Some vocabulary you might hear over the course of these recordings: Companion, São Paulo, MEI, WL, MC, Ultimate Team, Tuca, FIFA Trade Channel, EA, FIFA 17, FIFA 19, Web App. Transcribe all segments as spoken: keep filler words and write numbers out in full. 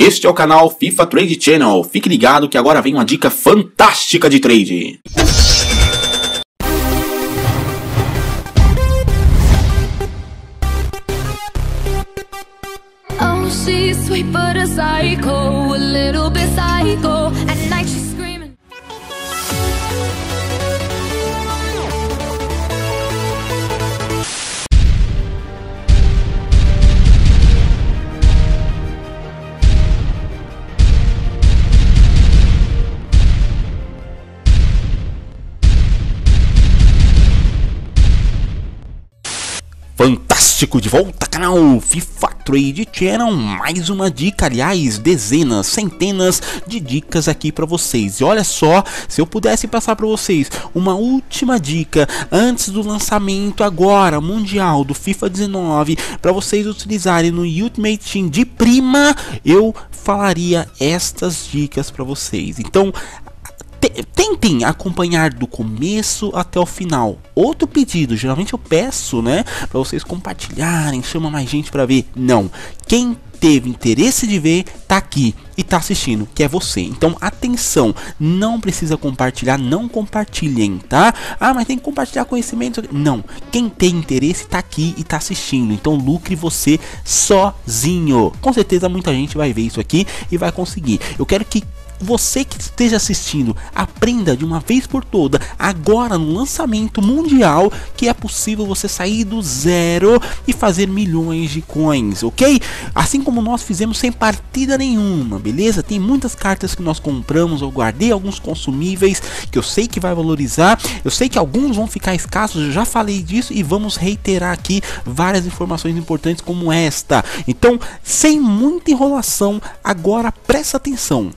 Este é o canal FIFA Trade Channel, fique ligado que agora vem uma dica fantástica de trade. Fantástico, de volta canal FIFA Trade Channel, mais uma dica, aliás, dezenas, centenas de dicas aqui pra vocês. E olha só, se eu pudesse passar pra vocês uma última dica antes do lançamento agora mundial do FIFA dezenove pra vocês utilizarem no Ultimate Team de prima, eu falaria estas dicas pra vocês. Então, tentem acompanhar do começo até o final. Outro pedido, geralmente eu peço, né, para vocês compartilharem, chama mais gente para ver. Não, quem teve interesse de ver, tá aqui e tá assistindo, que é você. Então, atenção, não precisa compartilhar, não compartilhem, tá? Ah, mas tem que compartilhar conhecimento. Não, quem tem interesse tá aqui e tá assistindo. Então, lucre você sozinho. Com certeza muita gente vai ver isso aqui e vai conseguir. Eu quero que você que esteja assistindo aprenda de uma vez por toda agora no lançamento mundial que é possível você sair do zero e fazer milhões de coins, ok? Assim como nós fizemos sem partida nenhuma, beleza? Tem muitas cartas que nós compramos, eu guardei alguns consumíveis que eu sei que vai valorizar, eu sei que alguns vão ficar escassos, eu já falei disso e vamos reiterar aqui várias informações importantes como esta. Então, sem muita enrolação, agora presta atenção.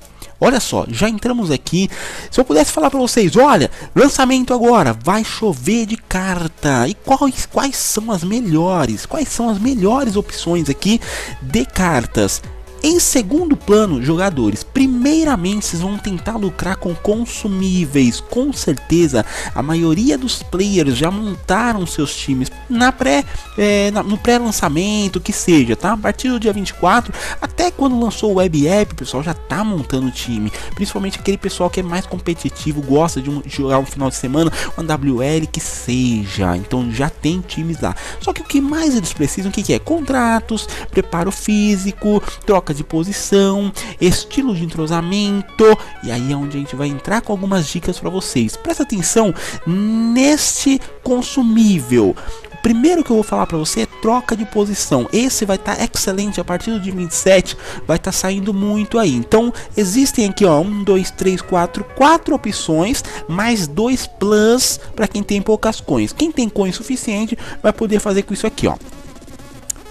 Olha só, já entramos aqui. Se eu pudesse falar para vocês, olha, lançamento agora, vai chover de carta. E quais, quais são as melhores? Quais são as melhores opções aqui de cartas? Em segundo plano, jogadores, primeiramente vocês vão tentar lucrar com consumíveis. Com certeza a maioria dos players já montaram seus times na pré, é, na, no pré-lançamento, que seja, tá? A partir do dia vinte e quatro, até quando lançou o Web App, o pessoal já tá montando o time. Principalmente aquele pessoal que é mais competitivo, gosta de, um, de jogar um final de semana, uma W L, que seja. Então já tem times lá. Só que o que mais eles precisam, o que, que é? Contratos, preparo físico, troca de posição, estilo de entrosamento, e aí é onde a gente vai entrar com algumas dicas para vocês. Presta atenção neste consumível. O primeiro que eu vou falar para você é troca de posição. Esse vai estar tá excelente a partir do dia vinte e sete, vai estar tá saindo muito aí. Então existem aqui, ó, um, dois, três, quatro, quatro opções, mais dois plus para quem tem poucas coins. Quem tem coins suficiente vai poder fazer com isso aqui, ó.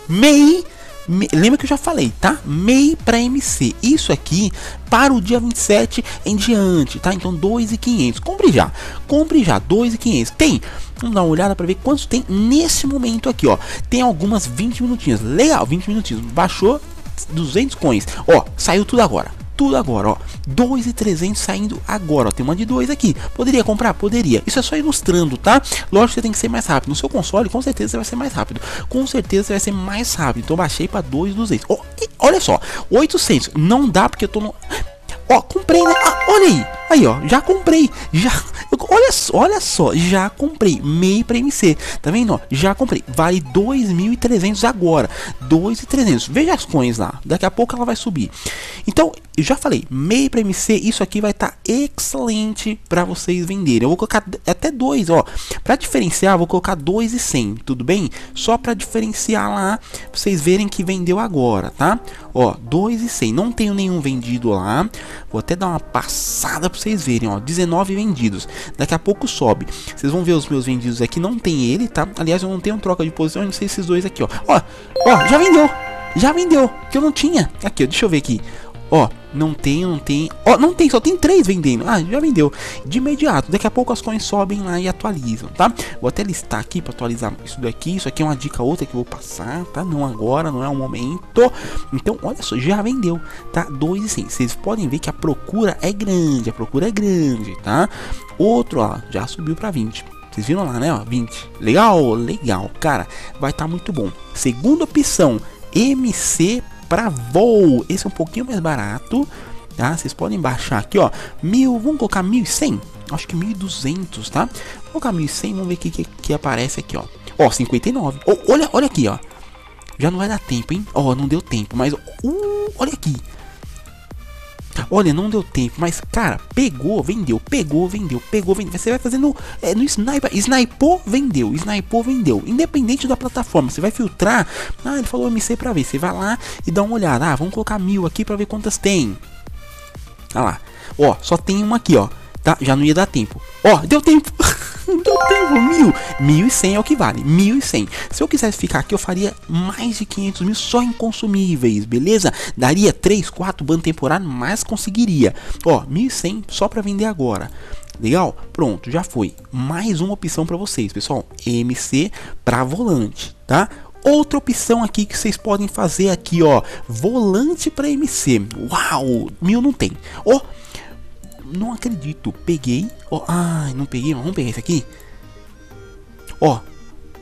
M E I, Me, lembra que eu já falei, tá? M E I para M C. Isso aqui para o dia vinte e sete em diante, tá? Então dois mil e quinhentos. Compre já. Compre já dois mil e quinhentos. Tem, vamos dar uma olhada para ver quantos tem nesse momento aqui, ó. Tem algumas vinte minutinhos. Legal, vinte minutinhos. Baixou duzentos coins. Ó, saiu tudo agora. Tudo agora, ó, dois mil e trezentos saindo agora, ó, tem uma de dois aqui, poderia comprar? Poderia, isso é só ilustrando, tá? Lógico que você tem que ser mais rápido, no seu console com certeza você vai ser mais rápido, com certeza você vai ser mais rápido, então baixei para dois mil e duzentos, ó, e olha só, oitocentos, não dá porque eu tô no... Ó, comprei, né? Ah, olha aí, aí ó, já comprei, já, eu, olha, olha só, já comprei, M E I para M C, tá vendo, ó, já comprei, vale dois mil e trezentos agora, dois mil e trezentos, veja as coins lá, daqui a pouco ela vai subir, então, eu já falei, M E I para M C, isso aqui vai estar tá excelente para vocês venderem, eu vou colocar até dois, ó, para diferenciar, vou colocar dois e cem, tudo bem, só para diferenciar lá, pra vocês verem que vendeu agora, tá, ó, dois e cem, não tenho nenhum vendido lá. Vou até dar uma passada para vocês verem, ó, dezenove vendidos, daqui a pouco sobe, vocês vão ver os meus vendidos aqui, não tem ele, tá? Aliás, eu não tenho troca de posição, não sei esses dois aqui, ó, ó, ó, já vendeu, já vendeu, que eu não tinha, aqui, ó, deixa eu ver aqui, ó, não tem, não tem, ó, não tem, só tem três vendendo, ah, já vendeu, de imediato, daqui a pouco as coins sobem lá e atualizam, tá? Vou até listar aqui para atualizar isso daqui, isso aqui é uma dica outra que eu vou passar, tá? Não agora, não é o momento, então, olha só, já vendeu, tá? dois e cem, vocês podem ver que a procura é grande, a procura é grande, tá? Outro, ó, já subiu para vinte. Vocês viram lá, né, ó, vinte. Legal, legal, cara, vai estar muito bom. Segunda opção, M C para voo. Esse é um pouquinho mais barato, tá? Vocês podem baixar aqui, ó, mil, vamos colocar mil e cem, acho que mil e duzentos, tá? Vamos colocar mil e cem, vamos ver o que, que, que aparece aqui, ó. Ó, cinquenta e nove, ó, olha, olha aqui, ó. Já não vai dar tempo, hein? Ó, não deu tempo, mas... Uh, olha aqui. Olha, não deu tempo, mas, cara, pegou, vendeu, pegou, vendeu, pegou, vendeu. Você vai fazendo é, no sniper, snipou, vendeu, snipou, vendeu. Independente da plataforma, você vai filtrar. Ah, ele falou M C pra ver. Você vai lá e dá uma olhada. Ah, vamos colocar mil aqui pra ver quantas tem. Olha lá. Ó, só tem uma aqui, ó. Tá? Já não ia dar tempo. Ó, deu tempo. Deu tempo, mil. mil e cem é o que vale, mil e cem. Se eu quisesse ficar aqui, eu faria mais de quinhentos mil só em consumíveis, beleza? Daria três, quatro ban temporário, mas conseguiria. Ó, mil e cem só pra vender agora. Legal? Pronto, já foi. Mais uma opção pra vocês, pessoal. M C pra volante, tá? Outra opção aqui que vocês podem fazer aqui, ó. Volante pra M C. Uau, mil não tem. Ó. Não acredito, peguei. Oh, ai, não peguei, mas vamos pegar esse aqui. Ó, oh,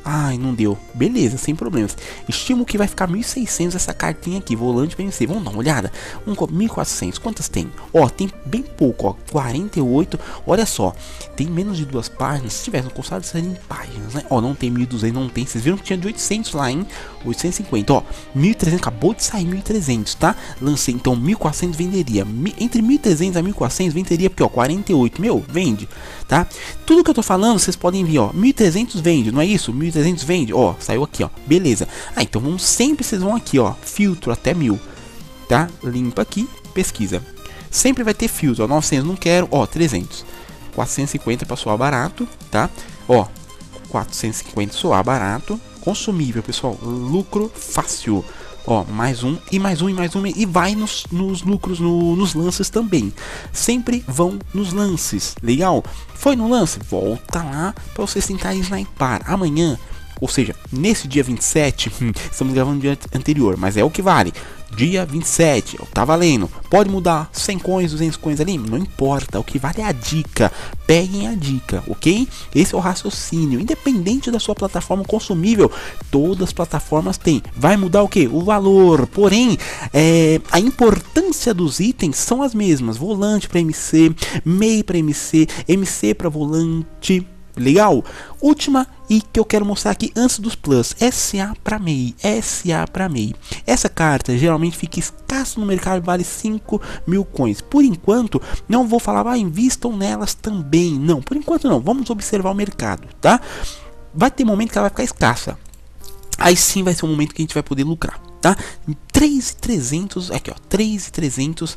ai, não deu. Beleza, sem problemas. Estimo que vai ficar mil e seiscentos essa cartinha aqui. Volante pra M C. Vamos dar uma olhada. Um, mil e quatrocentos, quantas tem? Ó, oh, tem bem pouco, ó. quarenta e oito. Olha só, tem menos de duas páginas. Se tivesse um consulado, seria em páginas, né? Ó, oh, não tem mil e duzentos, não tem. Vocês viram que tinha de oitocentos lá, hein? oitocentos e cinquenta, ó. Oh, mil e trezentos, acabou de sair mil e trezentos, tá? Lancei, então mil e quatrocentos venderia. Entre mil e trezentos a mil e quatrocentos venderia, porque, ó, quarenta e oito, meu, vende, tá? Tudo que eu tô falando, vocês podem ver, ó. mil e trezentos vende, não é isso? mil e trezentos vende, ó, saiu aqui, ó, beleza. Ah, então vamos sempre, vocês vão aqui, ó, filtro até mil, tá? Limpa aqui, pesquisa. Sempre vai ter filtro, ó, novecentos não quero, ó, trezentos. quatrocentos e cinquenta para soar barato, tá? Ó, quatrocentos e cinquenta soar barato. Consumível, pessoal, lucro fácil. Ó, mais um, e mais um, e mais um, e vai nos, nos lucros, no, nos lances também. Sempre vão nos lances, legal? Foi no lance? Volta lá para vocês tentarem snipar. Amanhã, ou seja, nesse dia vinte e sete, estamos gravando no dia anterior, mas é o que vale. Dia vinte e sete, tá valendo. Pode mudar cem coins, duzentos coins ali, não importa. O que vale é a dica. Peguem a dica, ok? Esse é o raciocínio. Independente da sua plataforma consumível, todas as plataformas têm. Vai mudar o que? O valor. Porém, é, a importância dos itens são as mesmas. Volante para M C, M E I para M C, M C para volante. Legal? Última e que eu quero mostrar aqui antes dos plus, S A para M E I, S A para M E I. Essa carta geralmente fica escassa no mercado, vale cinco mil coins. Por enquanto, não vou falar, ah, invistam nelas também. Não, por enquanto não, vamos observar o mercado, tá? Vai ter momento que ela vai ficar escassa. Aí sim vai ser um momento que a gente vai poder lucrar, tá? três mil e trezentos, aqui ó, três mil e trezentos.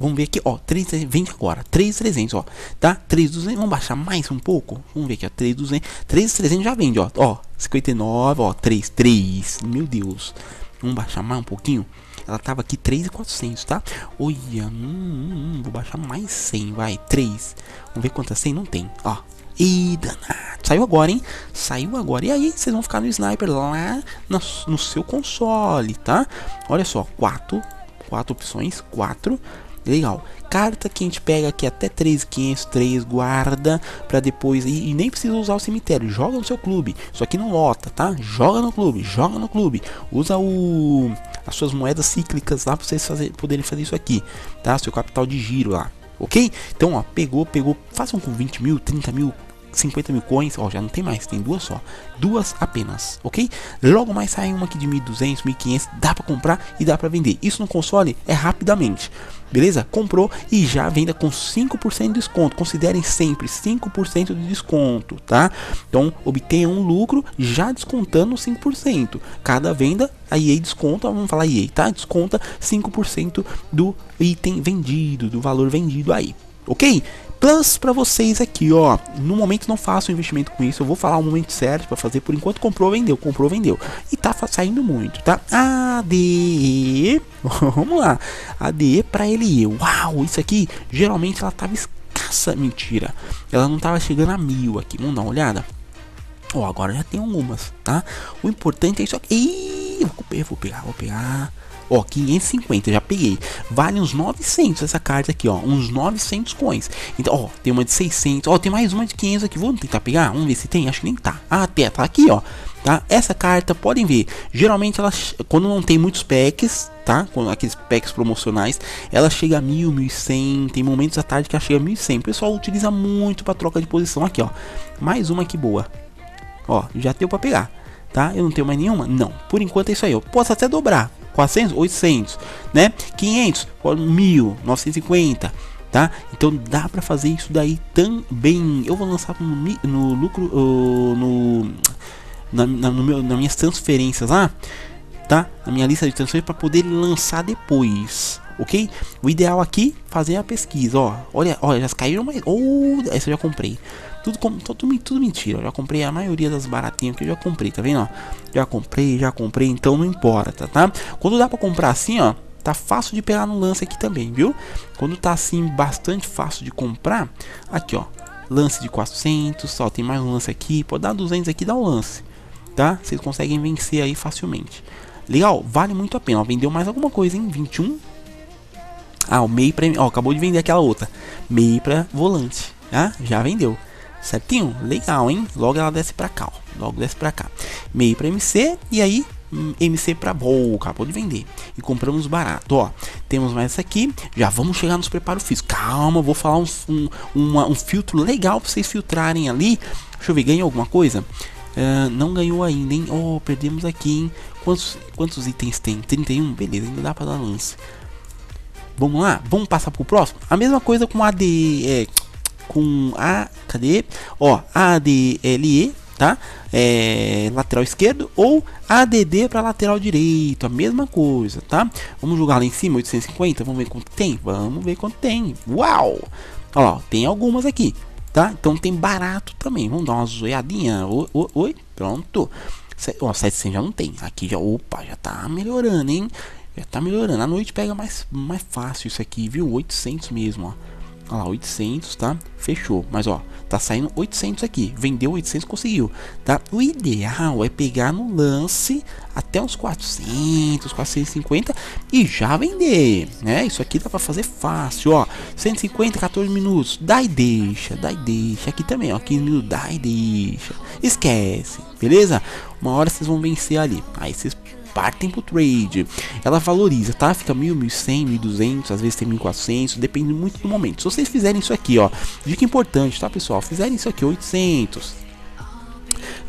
Vamos ver aqui, ó, três mil e trezentos, vende agora, três mil e trezentos, ó, tá, três mil e duzentos, vamos baixar mais um pouco, vamos ver aqui, ó, três mil e duzentos, três mil e trezentos já vende, ó, ó, cinquenta e nove, ó, três, três, meu Deus, vamos baixar mais um pouquinho, ela tava aqui três mil e quatrocentos, tá, olha, hum, hum, vou baixar mais cem, vai, três, vamos ver quantas cem não tem, ó. E danado, saiu agora, hein? Saiu agora. E aí, vocês vão ficar no sniper lá no, no seu console, tá? Olha só, quatro, quatro opções, quatro. Legal. Carta que a gente pega aqui até três mil e quinhentos, três guarda para depois e, e nem precisa usar o cemitério, joga no seu clube. Isso aqui não lota, tá? Joga no clube, joga no clube. Usa o as suas moedas cíclicas lá para vocês fazer, poderem fazer isso aqui, tá? Seu capital de giro lá. Ok? Então, ó, pegou, pegou, façam com vinte mil, trinta mil, cinquenta mil coins, ó, já não tem mais, tem duas só, duas apenas, ok? Logo mais sai uma aqui de mil e duzentos, mil e quinhentos, dá pra comprar e dá pra vender, isso no console é rapidamente, beleza? Comprou e já venda com cinco por cento de desconto, considerem sempre cinco por cento de desconto, tá? Então, obtenham um lucro já descontando cinco por cento, cada venda, a E A desconta, vamos falar E A, tá? Desconta cinco por cento do item vendido, do valor vendido aí, ok? Plus para vocês aqui, ó, no momento não faço investimento com isso, eu vou falar o momento certo para fazer, por enquanto comprou, vendeu, comprou, vendeu, e tá saindo muito, tá? A D E, vamos lá, A D E para L E, uau, isso aqui, geralmente ela tava escassa, mentira, ela não tava chegando a mil aqui, vamos dar uma olhada, ó, agora já tem algumas, tá? O importante é isso aqui, Ih, vou pegar, vou pegar, vou pegar, ó, quinhentos e cinquenta, já peguei, vale uns novecentos essa carta aqui, ó, uns novecentos coins. Então, ó, tem uma de seiscentos, ó, tem mais uma de quinhentos aqui, vamos tentar pegar, vamos ver se tem, acho que nem tá. Ah, até tá aqui, ó, tá? Essa carta, podem ver, geralmente ela, quando não tem muitos packs, tá? Com aqueles packs promocionais, ela chega a mil, mil e cem, tem momentos da tarde que ela chega a mil e cem. O pessoal utiliza muito para troca de posição aqui, ó. Mais uma que boa. Ó, já deu para pegar, tá? Eu não tenho mais nenhuma? Não. Por enquanto é isso aí. Eu posso até dobrar. quatrocentos, oitocentos, né? quinhentos, mil, novecentos e cinquenta, tá? Então dá para fazer isso daí também. Eu vou lançar no, no lucro uh, no na, na, no meu, nas minhas transferências lá, tá? Na minha lista de transferências para poder lançar depois. Ok? O ideal aqui fazer a pesquisa, ó. Olha, olha, já caíram mais. Oh, essa eu já comprei. Tudo, tudo, tudo mentira. Eu já comprei a maioria das baratinhas que eu já comprei, tá vendo? Ó? Já comprei, já comprei, então não importa, tá? Quando dá pra comprar assim, ó, tá fácil de pegar no lance aqui também, viu? Quando tá assim, bastante fácil de comprar, aqui, ó, lance de quatrocentos, só tem mais um lance aqui, pode dar duzentos aqui, dá um lance, tá? Vocês conseguem vencer aí facilmente. Legal, vale muito a pena, ó, vendeu mais alguma coisa, hein? vinte e um. Ah, o M E I pra... ó, acabou de vender aquela outra. M E I pra volante, tá? Já vendeu. Certinho? Legal, hein? Logo ela desce pra cá, ó. Logo desce pra cá. M E I pra M C. E aí, M C pra boa. Acabou de vender. E compramos barato, ó. Temos mais essa aqui. Já vamos chegar nos preparos físicos. Calma, vou falar um, um, uma, um filtro legal pra vocês filtrarem ali. Deixa eu ver, ganhou alguma coisa? Uh, não ganhou ainda, hein? Oh, perdemos aqui, hein? Quantos, quantos itens tem? trinta e um? Beleza, ainda dá pra dar lance. Vamos lá? Vamos passar pro próximo? A mesma coisa com A D... É, com a, cadê? Ó, A D L E, tá? É, lateral esquerdo ou A D D para lateral direito, a mesma coisa, tá? Vamos jogar lá em cima, oitocentos e cinquenta, vamos ver quanto tem, vamos ver quanto tem. Uau! Ó, tem algumas aqui, tá? Então tem barato também, vamos dar uma zoiadinha, oi, oi, oi. Pronto. Ó, setecentos já não tem, aqui já, opa, já tá melhorando, hein? Já tá melhorando, à noite pega mais, mais fácil isso aqui, viu? oitocentos mesmo, ó. Olha lá, oitocentos, tá? Fechou. Mas, ó, tá saindo oitocentos aqui. Vendeu oitocentos, conseguiu, tá? O ideal é pegar no lance até os quatrocentos, quatrocentos e cinquenta e já vender, né? Isso aqui dá pra fazer fácil, ó. cento e cinquenta, quatorze minutos. Dá e deixa, dá e deixa. Aqui também, ó, quinze minutos. Dá e deixa. Esquece, beleza? Uma hora vocês vão vencer ali. Aí vocês... partem pro trade, ela valoriza, tá? Fica mil, mil e cem, mil e duzentos, às vezes tem mil e quatrocentos, depende muito do momento. Se vocês fizerem isso aqui, ó, dica importante, tá, pessoal? Fizerem isso aqui, oitocentos.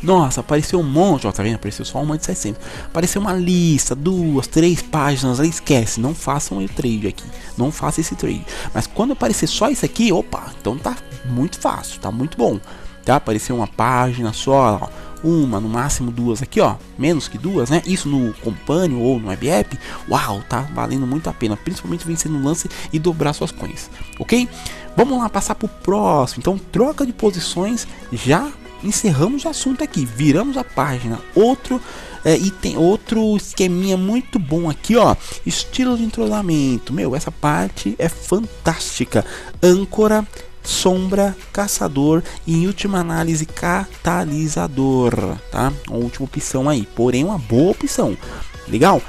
Nossa, apareceu um monte, ó, tá vendo? Apareceu só uma de seiscentos. Apareceu uma lista, duas, três páginas, aí esquece, não façam o trade aqui, não façam esse trade. Mas quando aparecer só isso aqui, opa, então tá muito fácil, tá muito bom, tá? Apareceu uma página só, ó. Uma, no máximo duas aqui, ó, menos que duas, né? Isso no Companion ou no Web App, uau, tá valendo muito a pena, principalmente vencer no lance e dobrar suas coins, ok? Vamos lá, passar pro próximo. Então, troca de posições, já encerramos o assunto aqui, viramos a página. Outro é, item, outro esqueminha muito bom aqui, ó, estilo de entrolamento, meu, essa parte é fantástica, âncora, sombra, caçador e em última análise catalisador, tá? Uma última opção aí, porém uma boa opção, legal?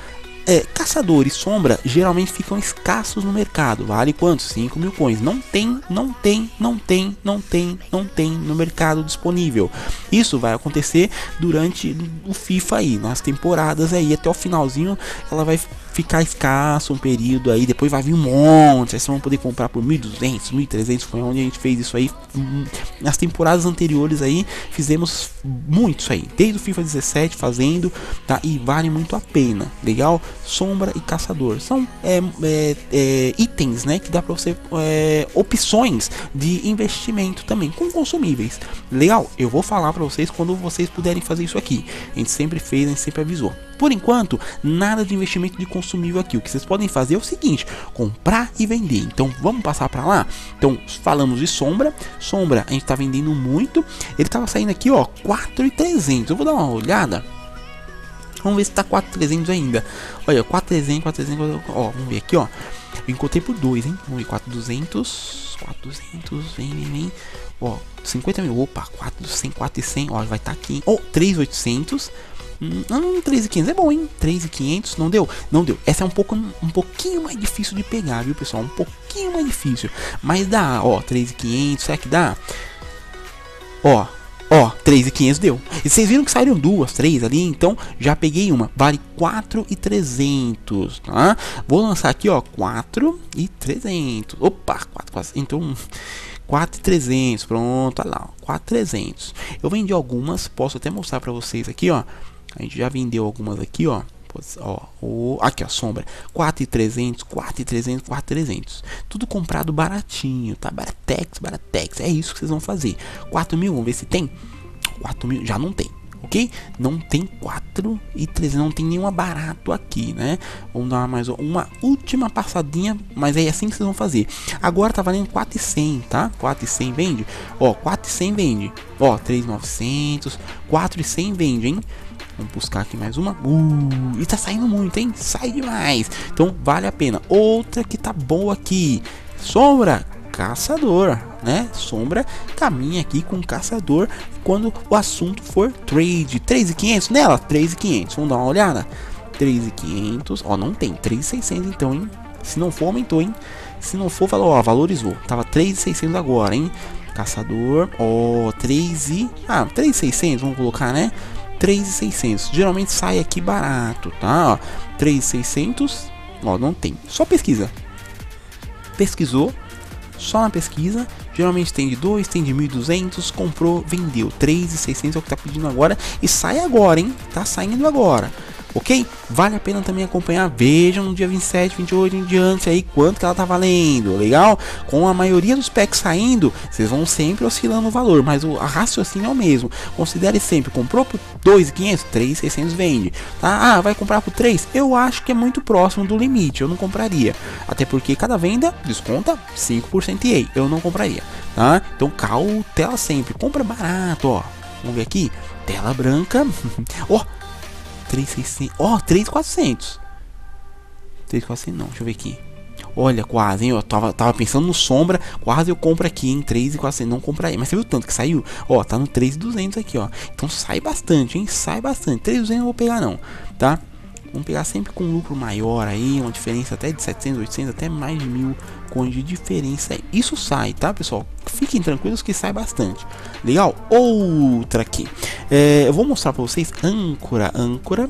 É, caçador e sombra geralmente ficam escassos no mercado, vale quanto? cinco mil coins, não tem, não tem, não tem, não tem, não tem no mercado disponível. Isso vai acontecer durante o FIFA aí, nas temporadas aí, até o finalzinho ela vai ficar escasso um período aí, depois vai vir um monte, aí vocês vão poder comprar por mil e duzentos, mil e trezentos, foi onde a gente fez isso aí, nas temporadas anteriores aí, fizemos muito isso aí, desde o FIFA dezessete fazendo, tá, e vale muito a pena, legal? Sombra e caçador, são é, é, é, itens, né, que dá pra você, é, opções de investimento também, com consumíveis, legal? Eu vou falar pra vocês quando vocês puderem fazer isso aqui, a gente sempre fez, a gente sempre avisou. Por enquanto, nada de investimento de consumível aqui. O que vocês podem fazer é o seguinte: comprar e vender. Então, vamos passar para lá. Então, falamos de sombra. Sombra, a gente está vendendo muito. Ele estava saindo aqui, ó, quatro mil e trezentos. Eu vou dar uma olhada. Vamos ver se está quatro mil e trezentos ainda. Olha, quatro mil e trezentos, quatro mil e trezentos. Ó, vamos ver aqui, ó. Eu encontrei por dois, hein? Vamos ver, quatro mil e duzentos, quatro mil e duzentos, vem, vem, vem. Ó, cinquenta mil. Opa, quatro mil e cem, quatro mil e cem. Ó, vai estar tá aqui. Ó, oh, três mil e oitocentos. Hum, três mil e quinhentos é bom, hein? três mil e quinhentos, não deu? Não deu. Essa é um pouco um pouquinho mais difícil de pegar, viu, pessoal? Um pouquinho mais difícil. Mas dá, ó, três mil e quinhentos, será que dá? Ó, ó, três mil e quinhentos deu. E vocês viram que saíram duas, três ali, então já peguei uma. Vale quatro mil e trezentos, tá? Vou lançar aqui, ó, quatro mil e trezentos. Opa, quatro mil e quatrocentos. Então... quatro mil e trezentos, pronto, olha lá, quatro mil e trezentos. Eu vendi algumas, posso até mostrar pra vocês aqui, ó. A gente já vendeu algumas aqui, ó. Ó, ó aqui, ó, sombra. quatro mil e trezentos, quatro mil e trezentos, quatro mil e trezentos. Tudo comprado baratinho, tá? Baratex, baratex. É isso que vocês vão fazer. quatro mil, vamos ver se tem. quatro mil, já não tem. Ok? Não tem quatro mil e trezentos, não tem nenhuma barato aqui, né? Vamos dar mais uma última passadinha, mas é assim que vocês vão fazer. Agora tá valendo quatro mil e cem, tá? quatro mil e cem vende? Ó, quatro mil e cem vende. Ó, três mil e novecentos, quatro mil e cem vende, hein? Vamos buscar aqui mais uma. Uh, e tá saindo muito, hein? Sai demais. Então vale a pena. Outra que tá boa aqui. Sombra. Caçador, né? Sombra caminha aqui com caçador quando o assunto for trade. três mil e quinhentos nela, três mil e quinhentos. Vamos dar uma olhada. três mil e quinhentos, ó, não tem três mil e seiscentos então, hein? Se não for, aumentou, hein? Se não for, falou, ó, valorizou. Tava três mil e seiscentos agora, hein? Caçador, ó, três mil e ah, três mil e seiscentos, vamos colocar, né? três mil e seiscentos. Geralmente sai aqui barato, tá? Ó, três mil e seiscentos, ó, não tem. Só pesquisa. Pesquisou. Só na pesquisa, geralmente tem de dois, tem de mil e duzentos, comprou, vendeu. três mil e seiscentos é o que tá pedindo agora e sai agora, hein? Tá saindo agora. Ok? Vale a pena também acompanhar. Vejam no dia vinte e sete, vinte e oito em diante aí quanto que ela tá valendo. Legal? Com a maioria dos packs saindo, vocês vão sempre oscilando o valor, mas o raciocínio é o mesmo. Considere sempre, comprou por dois mil e quinhentos, três mil e seiscentos vende. Tá? Ah, vai comprar por três? Eu acho que é muito próximo do limite, eu não compraria. Até porque cada venda desconta cinco por cento E A, eu não compraria, tá? Então cautela sempre, compra barato, ó. Vamos ver aqui, tela branca. Ó, oh, três mil e seiscentos, ó, oh, três mil e quatrocentos. três mil e quatrocentos não, deixa eu ver aqui. Olha, quase, hein? Eu tava, tava pensando no sombra. Quase eu compro aqui, hein? três mil e quatrocentos não compraria. Mas você viu o tanto que saiu? Ó, tá no três mil e duzentos aqui, ó. Então sai bastante, hein? Sai bastante. três mil e duzentos eu não vou pegar não, tá? Vamos pegar sempre com um lucro maior aí, uma diferença até de setecentos, oitocentos, até mais de mil com de diferença. Isso sai, tá, pessoal? Fiquem tranquilos que sai bastante. Legal? Outra aqui. É, eu vou mostrar pra vocês. Âncora, âncora,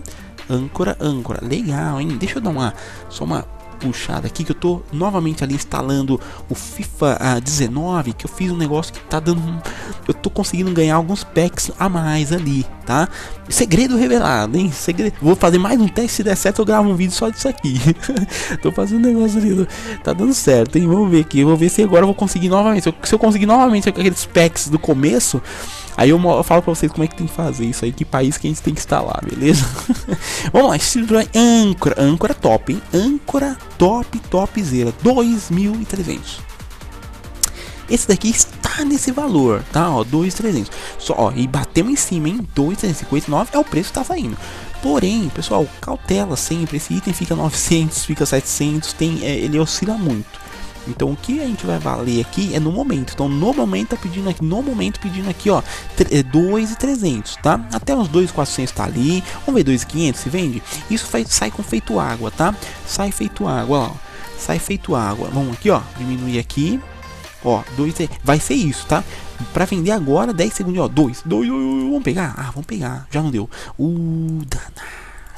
âncora, âncora. Legal, hein? Deixa eu dar uma, só uma puxada aqui que eu tô novamente ali instalando o FIFA ah, dezenove, que eu fiz um negócio que tá dando, eu tô conseguindo ganhar alguns packs a mais ali, tá? Segredo revelado, hein? Segredo. Vou fazer mais um teste, se der certo eu gravo um vídeo só disso aqui. Tô fazendo um negócio ali, tá dando certo, hein? Vamos ver aqui, eu vou ver se agora eu vou conseguir novamente, se eu, se eu conseguir novamente aqueles packs do começo, aí eu, eu falo pra vocês como é que tem que fazer isso aí, que país que a gente tem que instalar, beleza? Vamos lá, estilo âncora, âncora top, hein? Âncora top, topzera, dois mil e trezentos. Esse daqui está nesse valor, tá? Ó, dois mil e trezentos. Só, ó, e bateu em cima, hein? dois mil trezentos e cinquenta e nove é o preço que tá saindo. Porém, pessoal, cautela sempre, esse item fica novecentos, fica setecentos, tem, é, ele oscila muito. Então o que a gente vai valer aqui é no momento. Então no momento tá pedindo aqui, no momento pedindo aqui, ó, dois mil e trezentos, tá? Até uns dois mil e quatrocentos tá ali. Vamos ver dois mil e quinhentos se vende. Isso faz, sai com feito água, tá? Sai feito água, ó. Sai feito água. Vamos aqui, ó, diminuir aqui. Ó, dois, vai ser isso, tá? Pra vender agora dez segundos, ó, dois, dois, vamos pegar? Ah, vamos pegar. Já não deu. Uh, danado.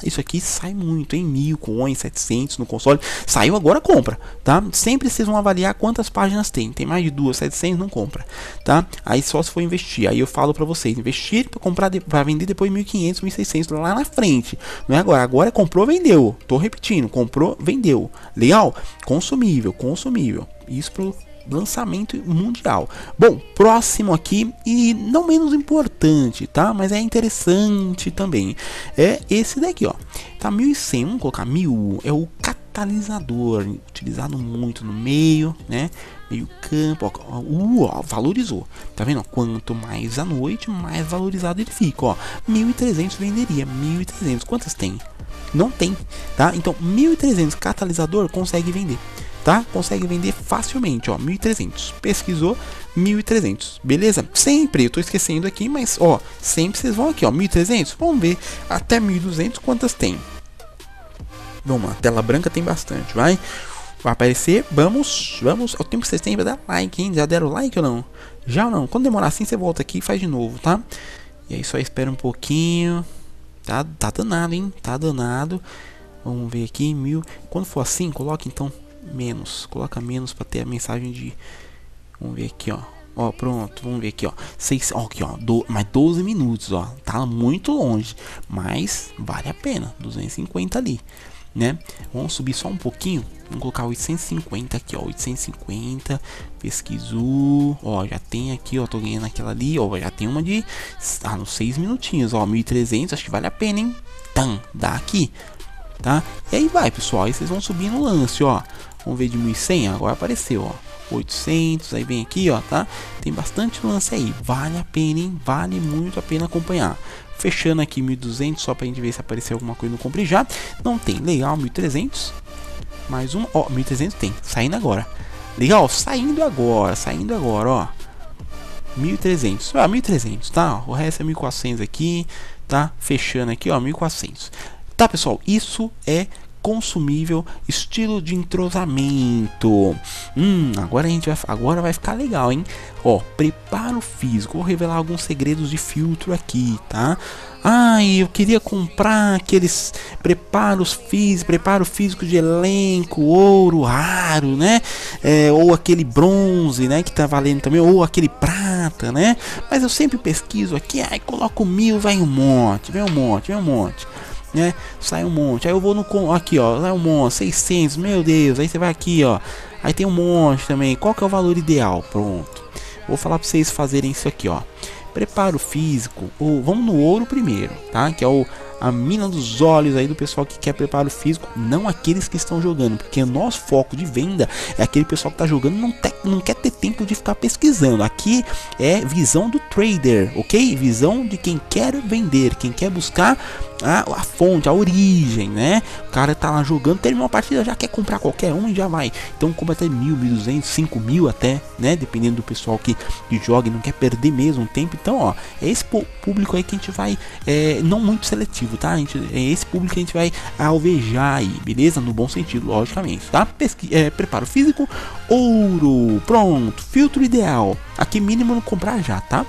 Isso aqui sai muito, hein? Mil coins, setecentos no console. Saiu agora, compra, tá? Sempre vocês vão avaliar quantas páginas tem. Tem mais de duas, setecentos, não compra, tá? Aí só se for investir. Aí eu falo pra vocês, investir pra comprar, de, pra vender depois mil e quinhentos, mil e seiscentos lá na frente. Não é agora. Agora comprou, vendeu. Tô repetindo, comprou, vendeu. Legal? Consumível, consumível. Isso pro lançamento mundial. Bom, próximo aqui e não menos importante, tá? Mas é interessante também. É esse daqui, ó. Tá mil e cem, vamos colocar mil. É o catalisador, utilizado muito no meio, né? Meio campo, ó, uh, ó, valorizou. Tá vendo? Quanto mais à noite, mais valorizado ele fica, ó. mil e trezentos venderia, mil e trezentos. Quantas tem? Não tem, tá? Então, mil e trezentos catalisador consegue vender. tá? Consegue vender facilmente, ó, mil e trezentos. Pesquisou, mil e trezentos, beleza? Sempre, eu tô esquecendo aqui, mas, ó, sempre vocês vão aqui, ó, mil e trezentos, vamos ver até mil e duzentos quantas tem. Vamos lá, tela branca tem bastante, vai. Vai aparecer, vamos, vamos, o tempo que vocês têm pra dar like, hein? Já deram like ou não? Já ou não? Quando demorar assim, você volta aqui e faz de novo, tá? E aí só espera um pouquinho. Tá, tá danado, hein? Tá danado. Vamos ver aqui, mil. Quando for assim, coloca então menos. Coloca menos pra ter a mensagem de... Vamos ver aqui, ó. Ó, pronto, vamos ver aqui, ó. seis, ó, aqui, ó. Do, mais doze minutos, ó. Tá muito longe, mas vale a pena. duzentos e cinquenta ali, né? Vamos subir só um pouquinho. Vamos colocar oitocentos e cinquenta aqui, ó. oitocentos e cinquenta. Pesquisou. Ó, já tem aqui, ó. Tô ganhando aquela ali, ó. Já tem uma de... Ah, nos seis minutinhos, ó. mil e trezentos. Acho que vale a pena, hein? Tam, dá aqui. Tá? E aí vai, pessoal. Aí vocês vão subir no lance, ó. Vamos ver de mil e cem. Agora apareceu, ó. oitocentos, aí vem aqui, ó, tá? Tem bastante lance aí, vale a pena, hein? Vale muito a pena acompanhar. Fechando aqui mil e duzentos, só pra gente ver se aparecer alguma coisa no compre já. Não tem, legal, mil e trezentos. Mais um, ó, mil e trezentos tem, saindo agora. Legal, saindo agora, saindo agora, ó. mil e trezentos, ó, ah, mil e trezentos, tá? O resto é mil e quatrocentos aqui, tá? Fechando aqui, ó, mil e quatrocentos. Tá, pessoal, isso é... consumível, estilo de entrosamento. Hum, agora a gente vai, agora vai ficar legal, hein? Ó, preparo físico. Vou revelar alguns segredos de filtro aqui, tá? Ai, eu queria comprar aqueles preparos físicos, preparo físico de elenco, ouro raro, né? É, ou aquele bronze, né? Que tá valendo também, ou aquele prata, né? Mas eu sempre pesquiso aqui, aí coloco mil, vai um monte, vem um monte, vem um monte. Né? Sai um monte, aí eu vou no com aqui, ó, sai um monte, seiscentos, meu Deus, aí você vai aqui, ó, aí tem um monte também. Qual que é o valor ideal? Pronto, vou falar para vocês fazerem isso aqui, ó, preparo físico, ou vamos no ouro primeiro, tá? Que é o a mina dos olhos aí do pessoal que quer preparo físico, não aqueles que estão jogando, porque o nosso foco de venda é aquele pessoal que tá jogando, não, te, não quer ter tempo de ficar pesquisando. Aqui é visão do trader, ok? Visão de quem quer vender, quem quer buscar a, a fonte, a origem, né? O cara tá lá jogando, terminou uma partida, já quer comprar qualquer um e já vai. Então compra até mil, mil duzentos, cinco mil até, né? Dependendo do pessoal que, que joga e não quer perder mesmo tempo. Então, ó, é esse público aí que a gente vai, é, não muito seletivo, tá? A gente, é esse público que a gente vai alvejar aí, beleza? No bom sentido, logicamente, tá? Pesqui é, preparo físico, ouro, pronto, filtro ideal, aqui mínimo no comprar já, tá?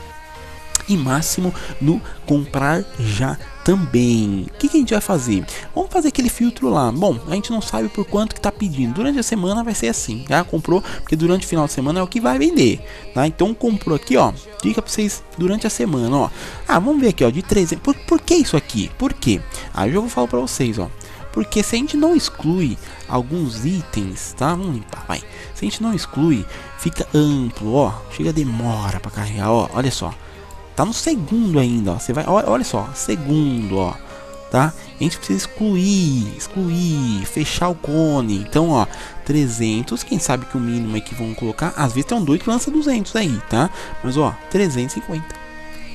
E máximo no comprar já também. O que, que a gente vai fazer? Vamos fazer aquele filtro lá. Bom, a gente não sabe por quanto que tá pedindo. Durante a semana vai ser assim, tá? Comprou, porque durante o final de semana é o que vai vender, tá? Então comprou aqui, ó. Dica para vocês durante a semana, ó. Ah, vamos ver aqui, ó, de trezentos. Por, por que isso aqui? Por quê? Aí eu vou falar para vocês, ó. Porque se a gente não exclui alguns itens, tá? Vamos limpar, vai. Se a gente não exclui, fica amplo, ó. Chega, demora para carregar, ó. Olha só. Tá no segundo ainda, ó. Você vai, ó, olha só, segundo, ó, tá? A gente precisa excluir, excluir, fechar o cone. Então, ó, trezentos, quem sabe que o mínimo é que vão colocar. Às vezes tem um doido que lança duzentos aí, tá? Mas, ó, trezentos e cinquenta,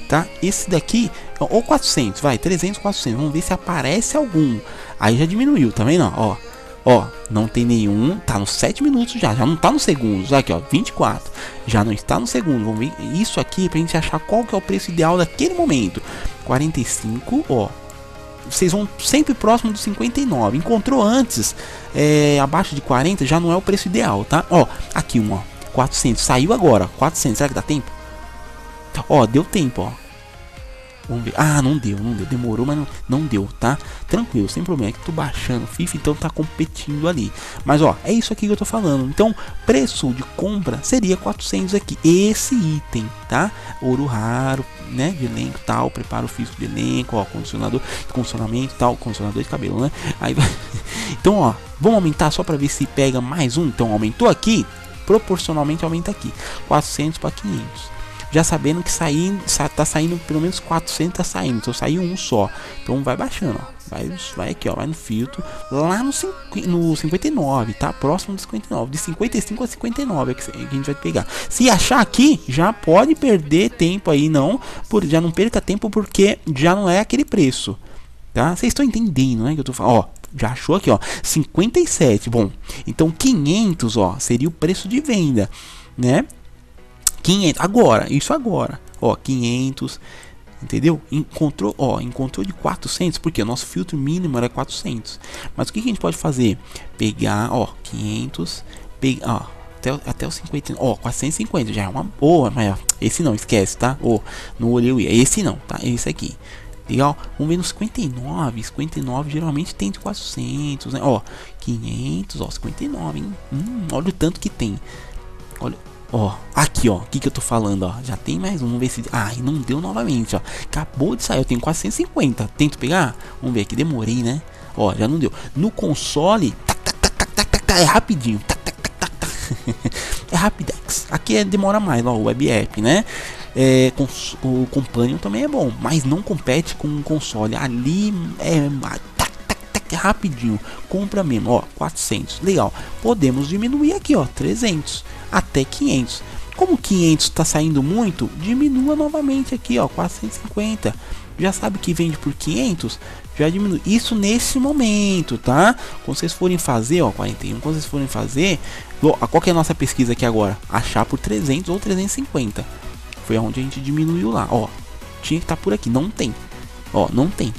tá? Esse daqui, ou quatrocentos, vai, trezentos, quatrocentos. Vamos ver se aparece algum. Aí já diminuiu, tá vendo, ó? Ó, não tem nenhum, tá nos sete minutos já, já não tá nos segundos, aqui ó, vinte e quatro, já não está no segundo. Vamos ver isso aqui pra gente achar qual que é o preço ideal daquele momento. Quarenta e cinco, ó, vocês vão sempre próximo do cinquenta e nove, encontrou antes, é, abaixo de quarenta já não é o preço ideal, tá? Ó, aqui um, ó, quatrocentos, saiu agora, quatrocentos, será que dá tempo? Ó, deu tempo, ó. Vamos ver. Ah, não deu, não deu, demorou, mas não, não deu, tá? Tranquilo, sem problema, é que tô baixando FIFA, então tá competindo ali. Mas, ó, é isso aqui que eu tô falando. Então, preço de compra seria quatrocentos aqui, esse item, tá? Ouro raro, né, de elenco, tal, preparo físico de elenco, ó, condicionador, condicionamento, tal, condicionador de cabelo, né? Aí, então, ó, vamos aumentar só pra ver se pega mais um. Então, aumentou aqui, proporcionalmente aumenta aqui, quatrocentos para quinhentos. Já sabendo que sair, tá saindo pelo menos quatrocentos, tá saindo, então saiu um só, então vai baixando, ó, vai, vai aqui, ó, vai no filtro, lá no, no cinquenta e nove, tá, próximo do cinquenta e nove, de cinquenta e cinco a cinquenta e nove é que a gente vai pegar. Se achar aqui, já pode perder tempo aí, não, por, já não perca tempo, porque já não é aquele preço, tá? Vocês estão entendendo, né, que eu tô falando, ó. já achou aqui, ó, cinquenta e sete. Bom, então quinhentos, ó, seria o preço de venda, né? quinhentos agora, isso agora, ó, quinhentos. Entendeu? Encontrou, ó, encontrou de quatrocentos, porque o nosso filtro mínimo era quatrocentos. Mas o que, que a gente pode fazer? Pegar, ó, quinhentos, pegar, ó, até, até os cinquenta, ó, quatrocentos e cinquenta já é uma boa, mas ó, esse não, esquece, tá? Ó, não olhei o I A, esse não, tá? Esse aqui. Legal? Vamos ver no cinquenta e nove, cinquenta e nove geralmente tem de quatrocentos, né? Ó, quinhentos, ó, cinquenta e nove, hein? Hum, olha o tanto que tem. Olha, ó, aqui, ó, o que que eu tô falando, ó, já tem mais um, vamos ver se... Ai, não deu novamente, ó, acabou de sair, eu tenho quatrocentos e cinquenta, tento pegar, vamos ver aqui, demorei, né, ó, já não deu. No console, tac, tac, tac, tac, tac, tac, é rapidinho, tac, tac, tac, tac, tac. É rapidax, aqui é, demora mais, ó, o Web App, né, é, cons... o Companion também é bom, mas não compete com o console, ali é... rapidinho, compra mesmo, ó, quatrocentos, legal, podemos diminuir aqui, ó, trezentos, até quinhentos, como quinhentos tá saindo muito, diminua novamente aqui, ó, quatrocentos e cinquenta, já sabe que vende por quinhentos, já diminui, isso nesse momento, tá, quando vocês forem fazer, ó, quarenta e um, quando vocês forem fazer, qual que é a nossa pesquisa aqui agora, achar por trezentos ou trezentos e cinquenta, foi onde a gente diminuiu lá, ó, tinha que estar por aqui, não tem, ó, não tem.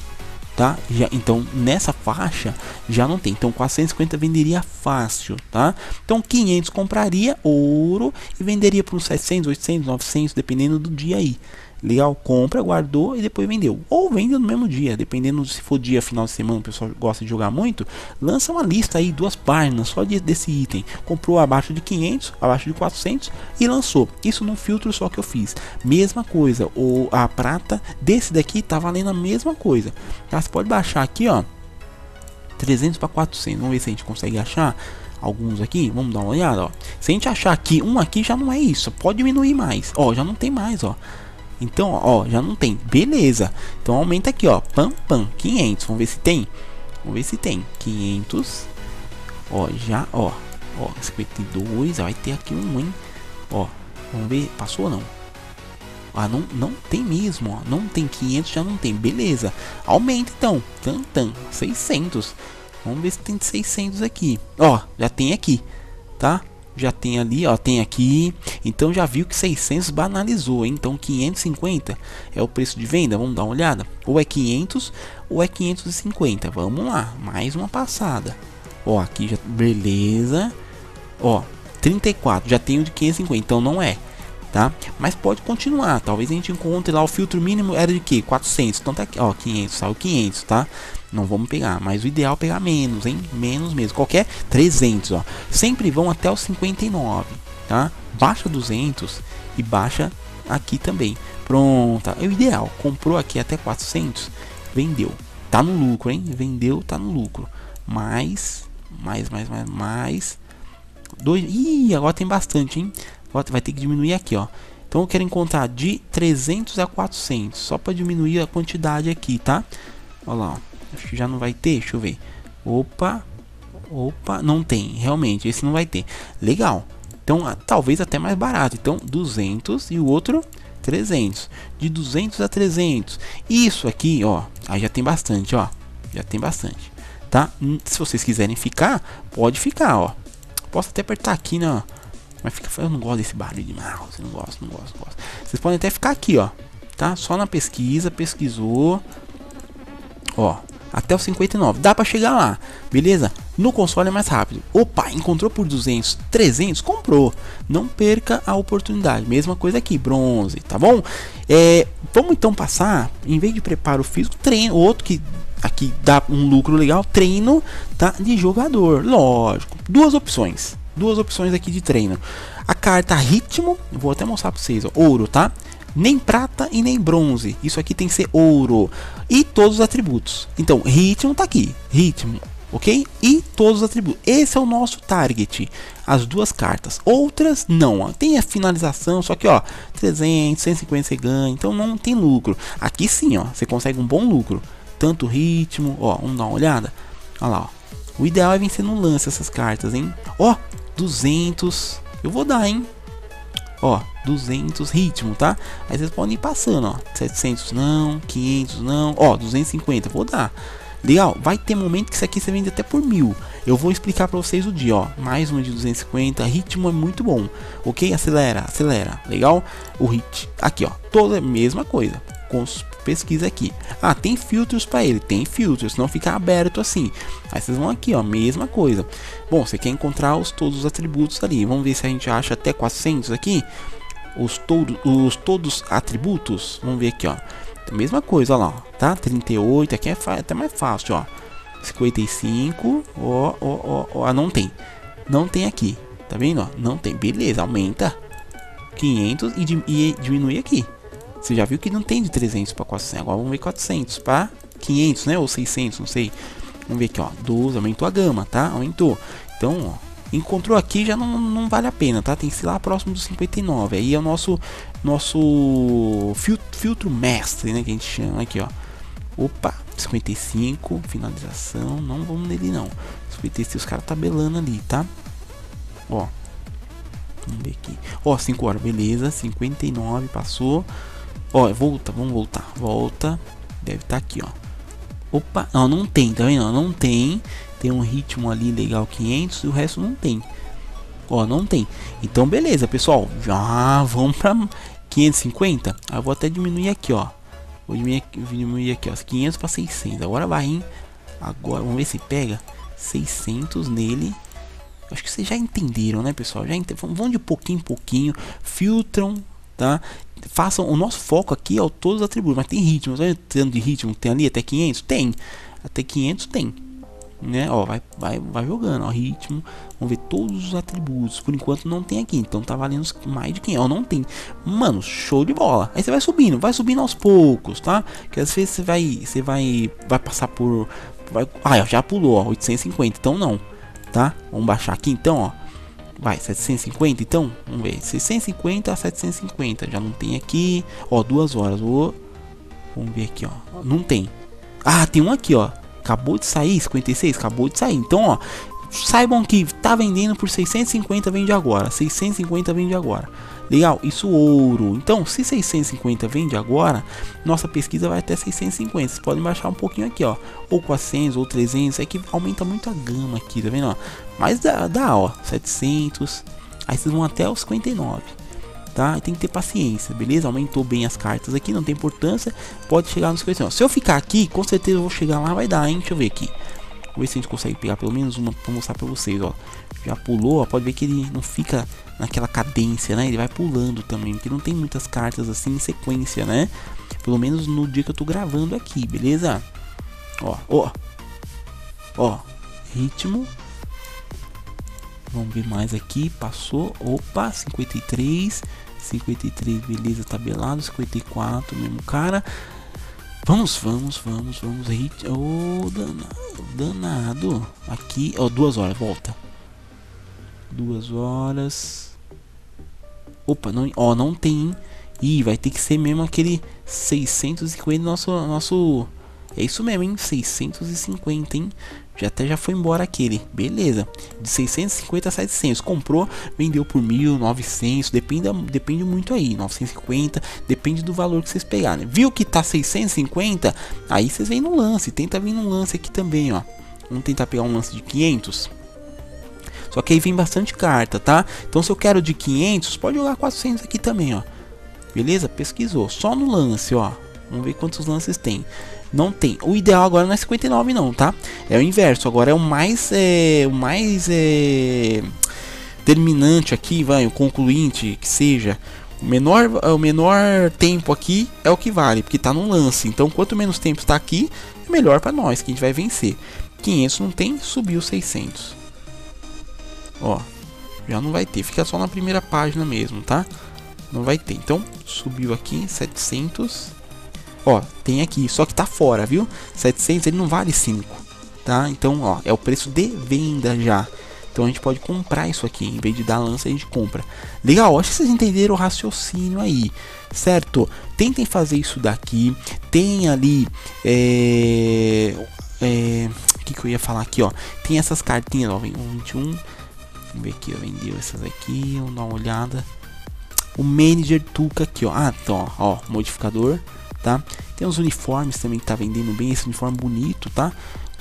Tá? Já, então nessa faixa já não tem, então quatrocentos e cinquenta venderia fácil, tá? Então quinhentos compraria ouro e venderia por uns setecentos, oitocentos, novecentos, dependendo do dia aí. Legal, compra, guardou e depois vendeu. Ou vende no mesmo dia, dependendo se for dia, final de semana, o pessoal gosta de jogar muito. Lança uma lista aí, duas páginas só de, desse item. Comprou abaixo de quinhentos, abaixo de quatrocentos e lançou. Isso num filtro só que eu fiz. Mesma coisa, ou a prata desse daqui tá valendo a mesma coisa. Tá? Você pode baixar aqui, ó, trezentos para quatrocentos. Vamos ver se a gente consegue achar alguns aqui, vamos dar uma olhada, ó. Se a gente achar aqui, um aqui já não é isso, pode diminuir mais. Ó, já não tem mais, ó. Então, ó, já não tem, beleza. Então aumenta aqui, ó, pam, pam, quinhentos. Vamos ver se tem, vamos ver se tem quinhentos, ó, já, ó, ó, cinquenta e dois, ó, vai ter aqui um, hein, ó, vamos ver, passou ou não? Ah, não, não tem mesmo, ó, não tem quinhentos, já não tem, beleza. Aumenta então, tan, tan, seiscentos, vamos ver se tem seiscentos aqui, ó, já tem aqui, tá? Já tem ali, ó, tem aqui. Então já viu que seiscentos banalizou, hein? Então quinhentos e cinquenta é o preço de venda, vamos dar uma olhada. Ou é quinhentos ou é quinhentos e cinquenta. Vamos lá, mais uma passada. Ó, aqui já, beleza. Ó, trinta e quatro, já tem o de quinhentos e cinquenta, então não é, tá? Mas pode continuar, talvez a gente encontre lá o filtro mínimo era de que? quatrocentos. Então tá aqui, ó, quinhentos, saiu quinhentos, tá? Não vamos pegar, mas o ideal é pegar menos, hein? Menos mesmo, qualquer trezentos, ó. Sempre vão até os cinquenta e nove, tá? Baixa duzentos e baixa aqui também. Pronto, é o ideal. Comprou aqui até quatrocentos, vendeu. Tá no lucro, hein? Vendeu, tá no lucro. Mais, mais, mais, mais, mais. Dois... Ih, agora tem bastante, hein? Agora vai ter que diminuir aqui, ó. Então eu quero encontrar de trezentos a quatrocentos, só para diminuir a quantidade aqui, tá? Olha lá, ó. Acho que já não vai ter, deixa eu ver. Opa, opa, não tem, realmente, esse não vai ter. Legal, então talvez até mais barato. Então duzentos e o outro trezentos, de duzentos a trezentos. Isso aqui, ó, aí já tem bastante, ó, já tem bastante, tá? Se vocês quiserem ficar, pode ficar, ó. Posso até apertar aqui, né? Mas fica, eu não gosto desse barulho de mouse, não gosto, não gosto, não gosto. Vocês podem até ficar aqui, ó, tá? Só na pesquisa, pesquisou, ó. Até o cinquenta e nove, dá para chegar lá, beleza? No console é mais rápido. Opa, encontrou por duzentos, trezentos, comprou. Não perca a oportunidade. Mesma coisa aqui, bronze, tá bom? É, vamos então passar, em vez de preparo físico, treino. Outro que aqui dá um lucro legal, treino, tá? De jogador, lógico. Duas opções, duas opções aqui de treino. A carta ritmo, vou até mostrar para vocês, ó, ouro, tá? Nem prata e nem bronze, isso aqui tem que ser ouro, e todos os atributos. Então ritmo tá aqui, ritmo, ok? E todos os atributos, esse é o nosso target, as duas cartas. Outras não, ó. Tem a finalização, só que ó, trezentos, cento e cinquenta você ganha, então não tem lucro. Aqui sim, ó, você consegue um bom lucro, tanto ritmo, ó, vamos dar uma olhada, olha lá, ó. O ideal é vencer no lance essas cartas, hein? Ó, duzentos, eu vou dar, hein? Ó, duzentos ritmo, tá? Aí vocês podem ir passando, ó, setecentos não, quinhentos não, ó, duzentos e cinquenta, vou dar. Legal, vai ter momento que isso aqui você vende até por mil. Eu vou explicar para vocês o dia, ó. Mais uma de duzentos e cinquenta, ritmo é muito bom. Ok, acelera, acelera. Legal, o hit aqui, ó. Toda a mesma coisa. Pesquisa aqui. Ah, tem filtros para ele, tem filtros, não fica aberto assim. Aí vocês vão aqui, ó, mesma coisa. Bom, você quer encontrar os todos os atributos ali. Vamos ver se a gente acha até quatrocentos aqui. Os todos os todos atributos. Vamos ver aqui, ó. Mesma coisa, ó lá, ó, tá? trinta e oito aqui é até mais fácil, ó. cinquenta e cinco, ó, ó, ó, ó, não tem. Não tem aqui. Tá vendo, ó? Não tem. Beleza, aumenta quinhentos e, e diminui aqui. Você já viu que não tem de trezentos para quatrocentos. Agora vamos ver quatrocentos para quinhentos, né? Ou seiscentos, não sei. Vamos ver aqui, ó. doze, aumentou a gama, tá? Aumentou. Então, ó, encontrou aqui, já não, não vale a pena, tá? Tem que ser lá próximo dos cinquenta e nove. Aí é o nosso, nosso filtro, filtro mestre, né? Que a gente chama aqui, ó. Opa, cinquenta e cinco, finalização. Não vamos nele, não. cinquenta e seis, os caras tabelando ali, tá? Ó. Vamos ver aqui. Ó, cinco horas, beleza. cinquenta e nove, passou. Ó, volta, vamos voltar, volta, deve estar tá aqui, ó. Opa, não, não tem, tá vendo? Não tem, tem um ritmo ali legal, quinhentos, e o resto não tem. Ó, não tem. Então, beleza, pessoal, já vamos para quinhentos e cinquenta, eu vou até diminuir aqui, ó. Vou diminuir, diminuir aqui, ó, quinhentos para seiscentos, agora vai, hein? Agora, vamos ver se pega seiscentos nele. Acho que vocês já entenderam, né, pessoal? Já ent... Vão de pouquinho em pouquinho, filtram, tá? Façam o nosso foco aqui, ó, todos os atributos, mas tem ritmo, tá vendo de ritmo? Tem ali até quinhentos? Tem, até quinhentos tem, né? Ó, vai, vai, vai jogando, ó, ritmo, vamos ver todos os atributos, por enquanto não tem aqui, então tá valendo mais de quinhentos, ó, não tem, mano, show de bola. Aí você vai subindo, vai subindo aos poucos, tá? Porque às vezes você vai, você vai, vai passar por, vai, ah, já pulou, ó, oitocentos e cinquenta, então não, tá? Vamos baixar aqui então, ó. Vai, setecentos e cinquenta então? Vamos ver. seiscentos e cinquenta a setecentos e cinquenta. Já não tem aqui. Ó, duas horas. Ó. Vamos ver aqui, ó. Não tem. Ah, tem um aqui, ó. Acabou de sair. cinquenta e seis. Acabou de sair. Então, ó. Saibam que tá vendendo por seiscentos e cinquenta. Vende agora. seiscentos e cinquenta vende agora. Legal. Isso ouro. Então, se seiscentos e cinquenta vende agora, nossa pesquisa vai até seiscentos e cinquenta. Vocês podem baixar um pouquinho aqui, ó. Ou quatrocentos ou trezentos. É que aumenta muito a gama aqui, tá vendo, ó? Mas dá, dá, ó, setecentos. Aí vocês vão até os cinquenta e nove, tá? Tem que ter paciência, beleza? Aumentou bem as cartas aqui, não tem importância. Pode chegar nos cinquenta e nove. Se eu ficar aqui, com certeza eu vou chegar lá, vai dar, hein? Deixa eu ver aqui. Vou ver se a gente consegue pegar pelo menos uma pra mostrar pra vocês, ó. Já pulou, ó, pode ver que ele não fica naquela cadência, né? Ele vai pulando também, porque não tem muitas cartas assim em sequência, né? Pelo menos no dia que eu tô gravando aqui, beleza? Ó, ó. Ó, ritmo. Vamos ver mais aqui, passou, opa, cinquenta e três, cinquenta e três, beleza, tabelado, cinquenta e quatro, mesmo cara. Vamos, vamos, vamos, vamos, hit, ô, oh, danado, danado, aqui, ó, oh, duas horas, volta, duas horas, opa, não, ó, oh, não tem, e vai ter que ser mesmo aquele seiscentos e cinquenta, nosso, nosso, é isso mesmo, hein, seiscentos e cinquenta, hein. Já até já foi embora aquele, beleza, de seiscentos e cinquenta a setecentos, comprou, vendeu por mil e novecentos, depende, depende muito aí, novecentos e cinquenta, depende do valor que vocês pegarem, viu que tá seiscentos e cinquenta, aí vocês vêm no lance, tenta vir no lance aqui também, ó, vamos tentar pegar um lance de quinhentos, só que aí vem bastante carta, tá, então se eu quero de quinhentos, pode jogar quatrocentos aqui também, ó, beleza, pesquisou, só no lance, ó, vamos ver quantos lances tem. Não tem. O ideal agora não é cinquenta e nove não, tá? É o inverso. Agora é o mais é, o mais é, terminante aqui, vai, o concluinte, que seja o menor o menor tempo aqui é o que vale, porque tá no lance. Então, quanto menos tempo está aqui, melhor para nós, que a gente vai vencer. quinhentos não tem, subiu seiscentos. Ó, já não vai ter. Fica só na primeira página mesmo, tá? Não vai ter. Então, subiu aqui setecentos. Ó, tem aqui, só que tá fora, viu? setecentos, ele não vale cinco, tá? Então, ó, é o preço de venda já. Então, a gente pode comprar isso aqui. Em vez de dar lança, a gente compra. Legal, acho que vocês entenderam o raciocínio aí, certo? Tentem fazer isso daqui. Tem ali... É... é o que, que eu ia falar aqui, ó? Tem essas cartinhas, ó. Vem vinte e um. Vamos ver aqui, ó. Vendeu essas aqui. Vamos dar uma olhada. O Manager Tuca aqui, ó. Ah, tá, ó. Modificador... Tá? Tem uns uniformes também que tá vendendo bem, esse uniforme bonito, tá?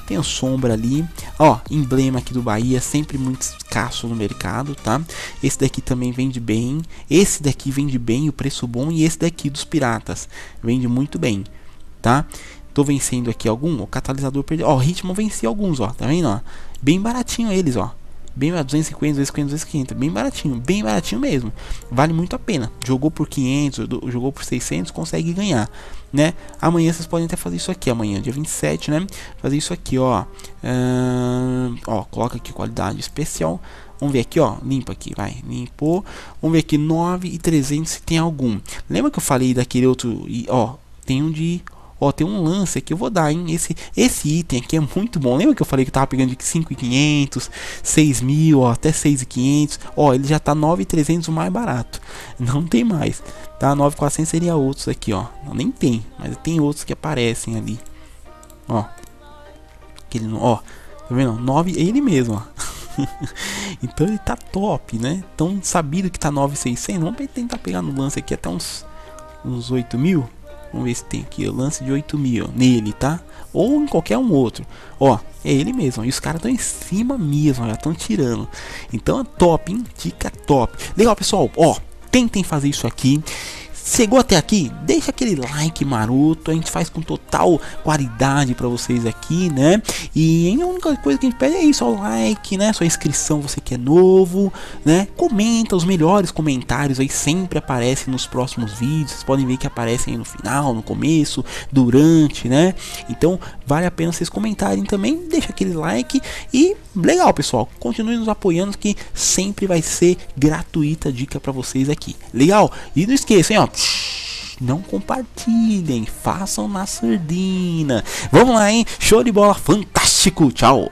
Tem o sombra ali, ó, emblema aqui do Bahia, sempre muito escasso no mercado, tá? Esse daqui também vende bem, esse daqui vende bem, o preço bom, e esse daqui dos piratas vende muito bem, tá? Tô vencendo aqui algum, o catalisador perdeu, ó, o ritmo venci alguns, ó, tá vendo, ó? Bem baratinho eles, ó, bem duzentos e cinquenta, duzentos e cinquenta, duzentos e cinquenta, bem baratinho, bem baratinho mesmo, vale muito a pena. Jogou por quinhentos, jogou por seiscentos, consegue ganhar, né? Amanhã vocês podem até fazer isso aqui, amanhã, dia vinte e sete, né? Fazer isso aqui, ó, uh, ó, coloca aqui qualidade especial, vamos ver aqui, ó, limpa aqui, vai, limpou, vamos ver aqui nove e trezentos se tem algum. Lembra que eu falei daquele outro, e, ó, tem um de... Ó, tem um lance aqui, eu vou dar, hein, esse, esse item aqui é muito bom, lembra que eu falei que tava pegando de cinco mil e quinhentos, seis mil, ó, até seis mil e quinhentos, ó, ele já tá nove mil e trezentos, o mais barato, não tem mais, tá, nove mil e quatrocentos seria outros aqui, ó, não, nem tem, mas tem outros que aparecem ali, ó, aquele, ó, tá vendo, nove, ele mesmo, ó. Então ele tá top, né, tão sabido que tá nove mil e seiscentos, vamos tentar pegar no lance aqui até uns, uns oito mil, vamos ver se tem aqui o lance de oito mil nele, tá? Ou em qualquer um outro. Ó, é ele mesmo. E os caras estão em cima mesmo, já estão tirando. Então é top, hein? Dica top. Legal, pessoal. Ó, tentem fazer isso aqui. Chegou até aqui, deixa aquele like maroto, a gente faz com total qualidade pra vocês aqui, né? E a única coisa que a gente pede é isso, ó, o like, né? Sua inscrição, você que é novo, né? Comenta, os melhores comentários aí sempre aparecem nos próximos vídeos, vocês podem ver que aparecem aí no final, no começo, durante, né? Então, vale a pena vocês comentarem também, deixa aquele like e, legal, pessoal, continue nos apoiando que sempre vai ser gratuita a dica pra vocês aqui, legal? E não esqueçam, ó, não compartilhem, façam na sardina. Vamos lá, hein? Show de bola, fantástico, tchau!